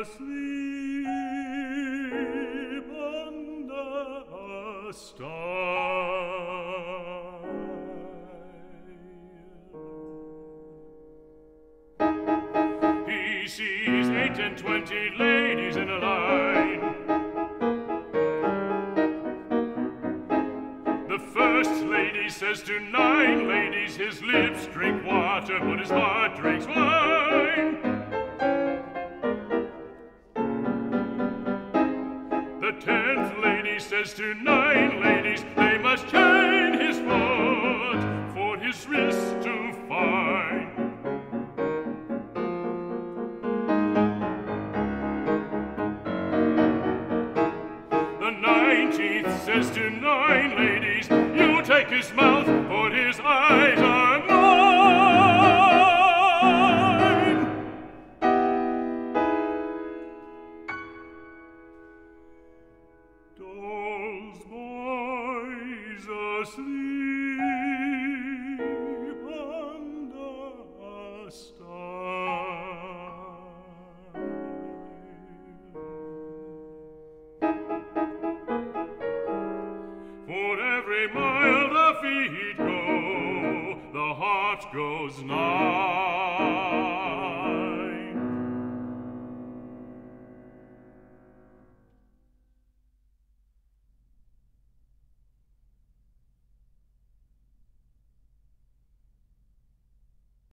asleep under a star. He sees 8 and 20 ladies in a line. The first lady says to 9 ladies, his lips drink water, but his heart drinks wine. The 10th lady says to 9 ladies, they must chain his foot for his wrist to find. The 19th says to 9 ladies, you take his mouth, for his eyes are Doll's boys asleep under a star. For every mile the feet go, the heart goes nigh.